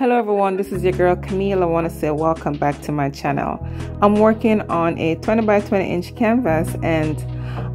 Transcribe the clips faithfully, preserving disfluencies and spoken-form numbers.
Hello everyone, this is your girl Camille. I want to say welcome back to my channel. I'm working on a twenty by twenty inch canvas and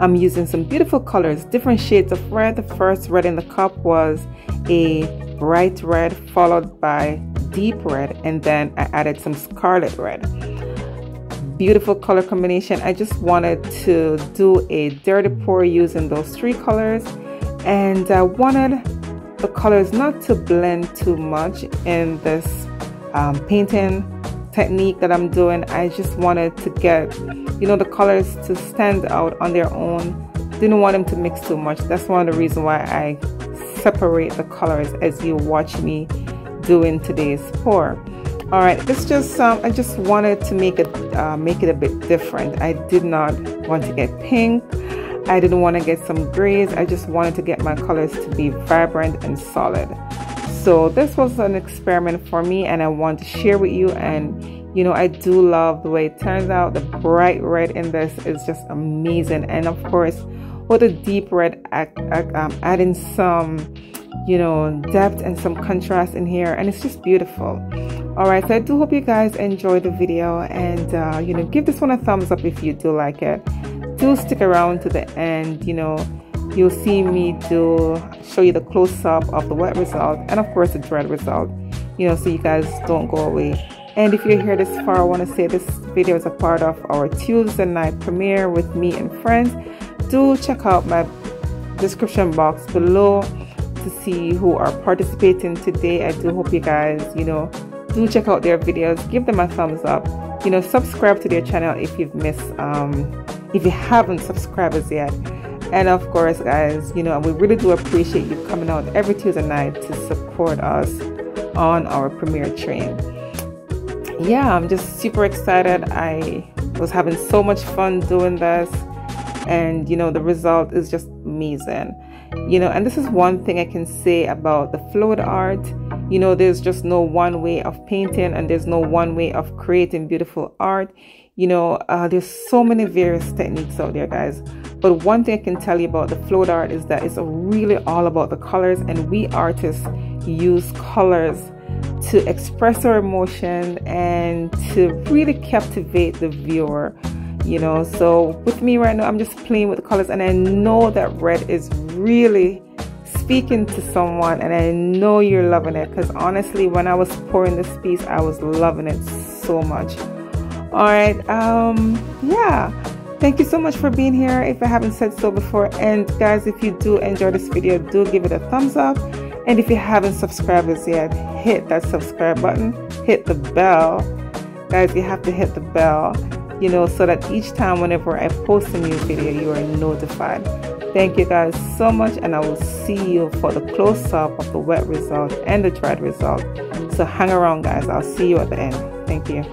I'm using some beautiful colors, different shades of red. The first red in the cup was a bright red followed by deep red, and then I added some scarlet red. Beautiful color combination. I just wanted to do a dirty pour using those three colors, and I wanted the colors not to blend too much in this um, painting technique that I'm doing. I just wanted to get, you know, the colors to stand out on their own. Didn't want them to mix too much. That's one of the reasons why I separate the colors as you watch me doing today's pour. All right, it's just um, I just wanted to make it uh, make it a bit different. I did not want to get pink. I didn't want to get some grays. I just wanted to get my colors to be vibrant and solid. So this was an experiment for me and I want to share with you, and you know, I do love the way it turns out. The bright red in this is just amazing, and of course with the deep red I, I, um, adding some, you know, depth and some contrast in here, and it's just beautiful. All right, so I do hope you guys enjoy the video, and uh, you know, give this one a thumbs up if you do like it. Do stick around to the end. You know, you'll see me do show you the close-up of the wet result and of course the dread result, you know, so you guys don't go away. And if you're here this far, I want to say this video is a part of our Tuesday night premiere with me and friends. Do check out my description box below to see who are participating today. I do hope you guys, you know, do check out their videos, give them a thumbs up, you know, subscribe to their channel if you've missed um if you haven't subscribed as yet. And of course guys, you know, we really do appreciate you coming out every Tuesday night to support us on our premiere train. Yeah, I'm just super excited. I was having so much fun doing this, and you know, the result is just amazing. You know, and this is one thing I can say about the fluid art. You know, there's just no one way of painting and there's no one way of creating beautiful art. You know, uh, there's so many various techniques out there, guys. But one thing I can tell you about the float art is that it's really all about the colors, and we artists use colors to express our emotion and to really captivate the viewer, you know. So with me right now, I'm just playing with the colors, and I know that red is really speaking to someone, and I know you're loving it, because honestly, when I was pouring this piece, I was loving it so much. All right, um, yeah, thank you so much for being here, if I haven't said so before. And guys, if you do enjoy this video, do give it a thumbs up. And if you haven't subscribed as yet, hit that subscribe button, hit the bell. Guys, you have to hit the bell, you know, so that each time whenever I post a new video, you are notified. Thank you guys so much, and I will see you for the close-up of the wet result and the dried result. So hang around, guys. I'll see you at the end. Thank you.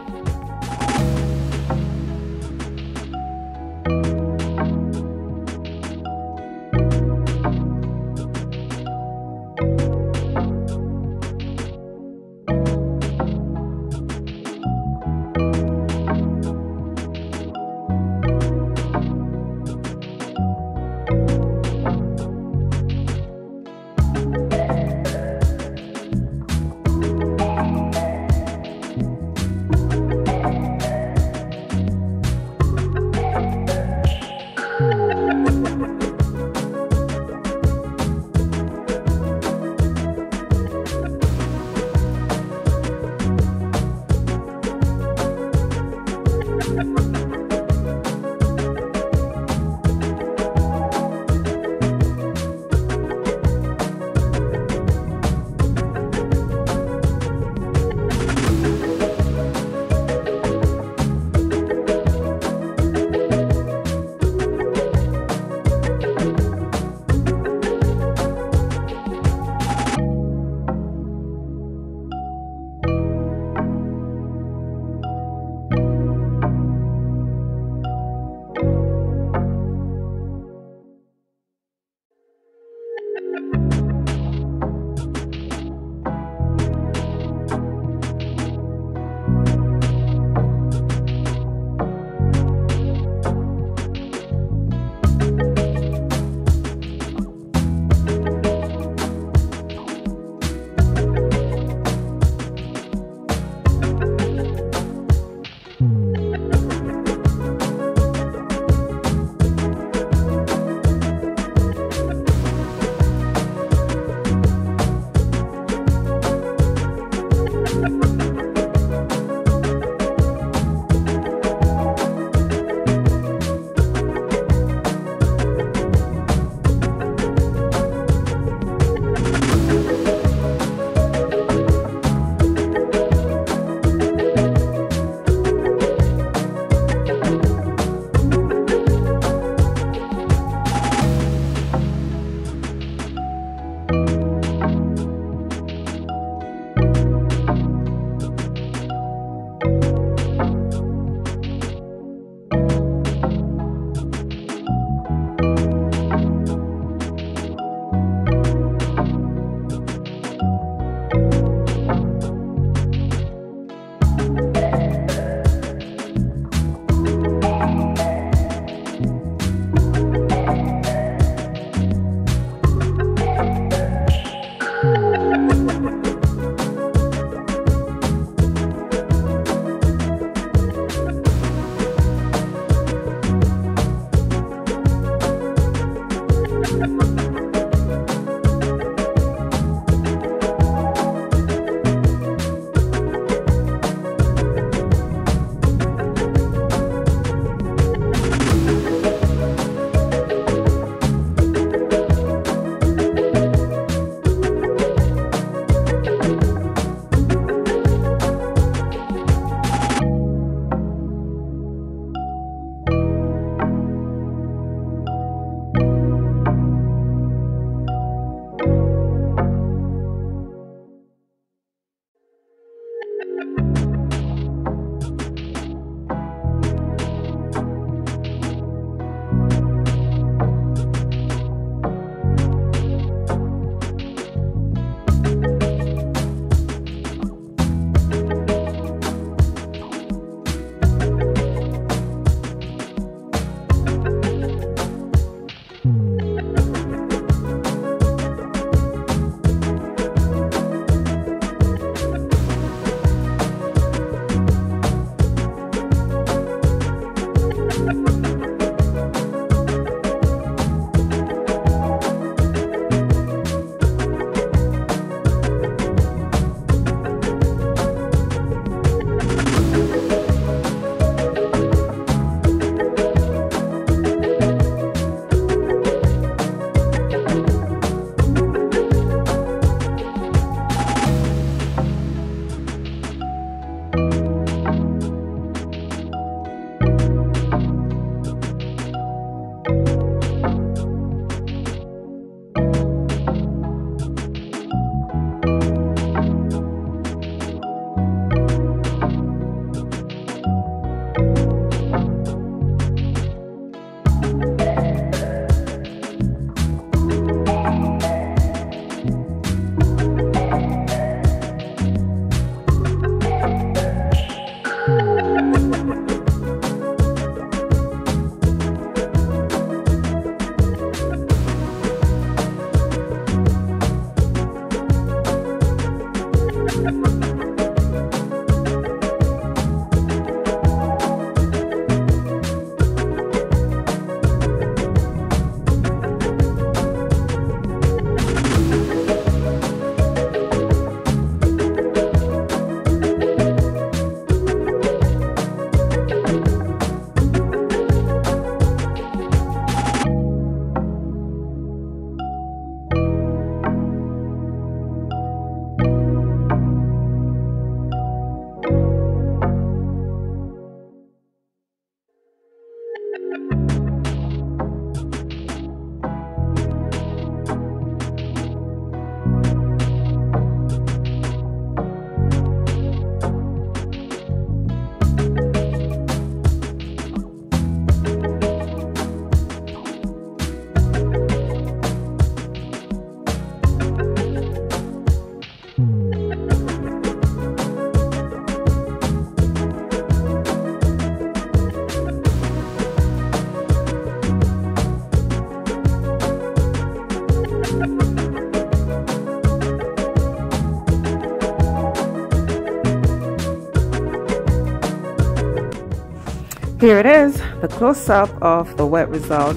Here it is, the close-up of the wet result.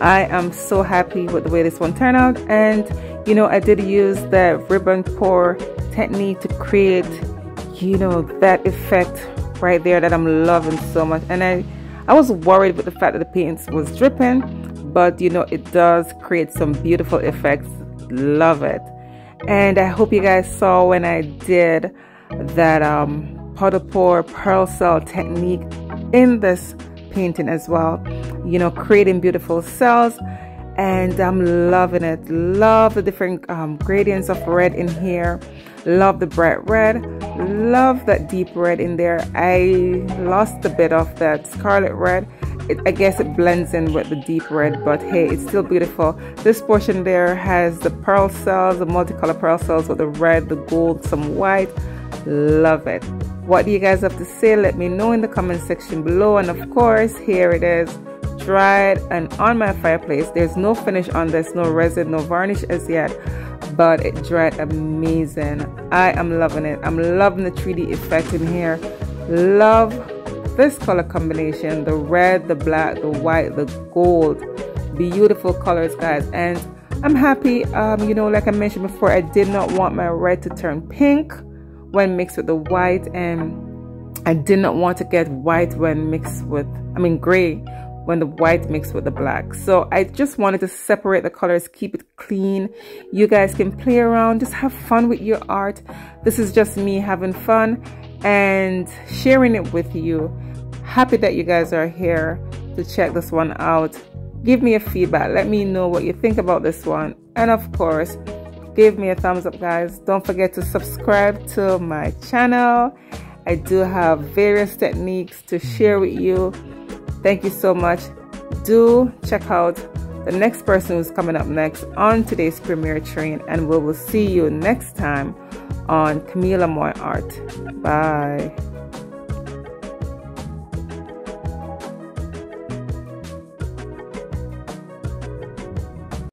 I am so happy with the way this one turned out, and you know, I did use the ribbon pour technique to create, you know, that effect right there that I'm loving so much. And I I was worried with the fact that the paint was dripping, but you know, it does create some beautiful effects. Love it. And I hope you guys saw when I did that um powder pour pearl cell technique in this painting as well, you know, creating beautiful cells. And I'm loving it. Love the different um, gradients of red in here. Love the bright red, love that deep red in there. I lost a bit of that scarlet red. It, I guess it blends in with the deep red, but hey, it's still beautiful. This portion there has the pearl cells, the multicolor pearl cells with the red, the gold, some white. Love it. What do you guys have to say? Let me know in the comment section below. And of course, here it is, dried and on my fireplace. There's no finish on this, no resin, no varnish as yet, but it dried amazing. I am loving it. I'm loving the three D effect in here. Love this color combination, the red, the black, the white, the gold. Beautiful colors, guys. And I'm happy. Um you know, like I mentioned before, I did not want my red to turn pink when mixed with the white, and I did not want to get white when mixed with I mean gray when the white mixed with the black. So I just wanted to separate the colors, keep it clean. You guys can play around, just have fun with your art. This is just me having fun and sharing it with you. Happy that you guys are here to check this one out. Give me a feedback, let me know what you think about this one, and of course give me a thumbs up, guys. Don't forget to subscribe to my channel. I do have various techniques to share with you. Thank you so much. Do check out the next person who's coming up next on today's premiere train, and we will see you next time on Camile Amoy Art. Bye.